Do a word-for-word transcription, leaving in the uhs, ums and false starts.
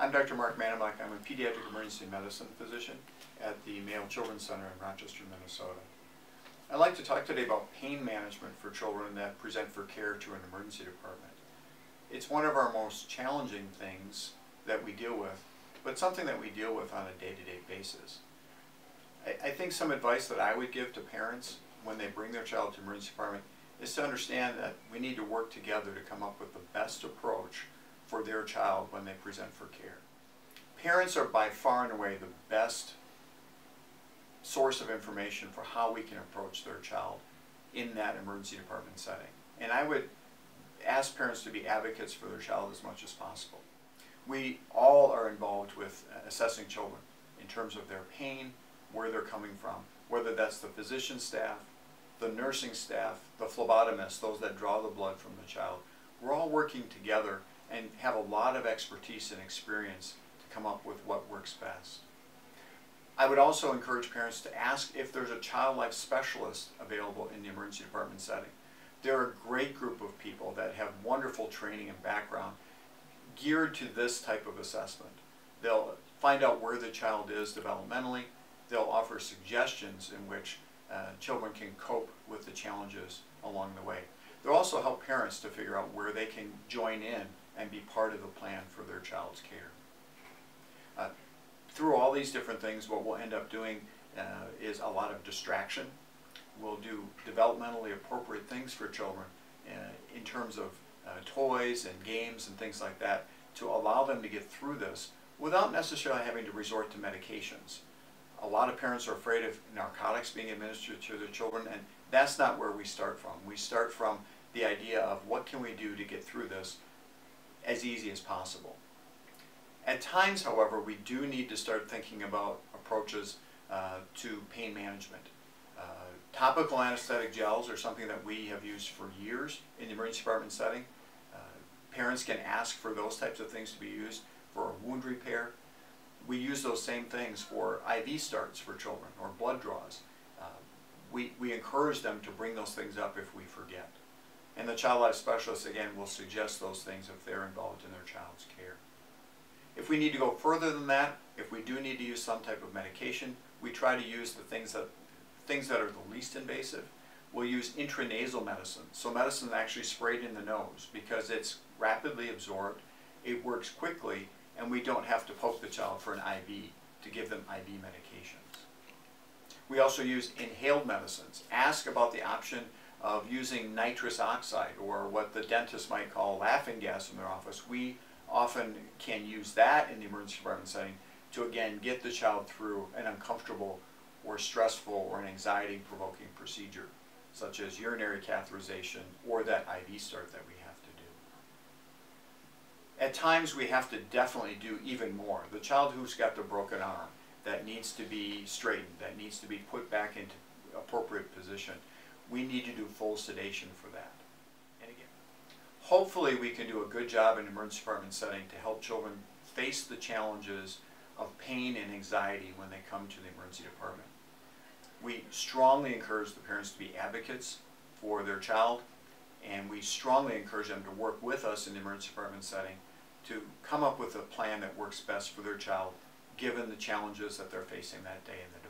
I'm Doctor Mark Mannenbach. I'm a pediatric emergency medicine physician at the Mayo Children's Center in Rochester, Minnesota. I'd like to talk today about pain management for children that present for care to an emergency department. It's one of our most challenging things that we deal with, but something that we deal with on a day-to-day basis. I, I think some advice that I would give to parents when they bring their child to the emergency department is to understand that we need to work together to come up with the best approach for their child when they present for care. Parents are by far and away the best source of information for how we can approach their child in that emergency department setting. And I would ask parents to be advocates for their child as much as possible. We all are involved with assessing children in terms of their pain, where they're coming from, whether that's the physician staff, the nursing staff, the phlebotomist, those that draw the blood from the child. We're all working together and have a lot of expertise and experience to come up with what works best. I would also encourage parents to ask if there's a child life specialist available in the emergency department setting. They're a great group of people that have wonderful training and background geared to this type of assessment. They'll find out where the child is developmentally. They'll offer suggestions in which uh, children can cope with the challenges along the way. They'll also help parents to figure out where they can join in and be part of the plan for their child's care. Uh, through all these different things, what we'll end up doing uh, is a lot of distraction. We'll do developmentally appropriate things for children uh, in terms of uh, toys and games and things like that to allow them to get through this without necessarily having to resort to medications. A lot of parents are afraid of narcotics being administered to their children, and that's not where we start from. We start from the idea of what can we do to get through this as easy as possible. At times, however, we do need to start thinking about approaches uh, to pain management. Uh, topical anesthetic gels are something that we have used for years in the emergency department setting. Uh, parents can ask for those types of things to be used for wound repair. We use those same things for I V starts for children or blood draws. Uh, we, we encourage them to bring those things up if we forget. And the child life specialist, again, will suggest those things if they're involved in their child's care. If we need to go further than that, if we do need to use some type of medication, we try to use the things that, things that are the least invasive. We'll use intranasal medicine, so medicine actually sprayed in the nose because it's rapidly absorbed, it works quickly, and we don't have to poke the child for an I V to give them I V medications. We also use inhaled medicines. Ask about the option of using nitrous oxide, or what the dentist might call laughing gas in their office. We often can use that in the emergency department setting to, again, get the child through an uncomfortable or stressful or an anxiety-provoking procedure, such as urinary catheterization or that I V start that we have. At times we have to definitely do even more. The child who's got the broken arm that needs to be straightened, that needs to be put back into appropriate position, we need to do full sedation for that. And again, hopefully we can do a good job in an emergency department setting to help children face the challenges of pain and anxiety when they come to the emergency department. We strongly encourage the parents to be advocates for their child, and we strongly encourage them to work with us in the emergency department setting to come up with a plan that works best for their child, given the challenges that they're facing that day in the department.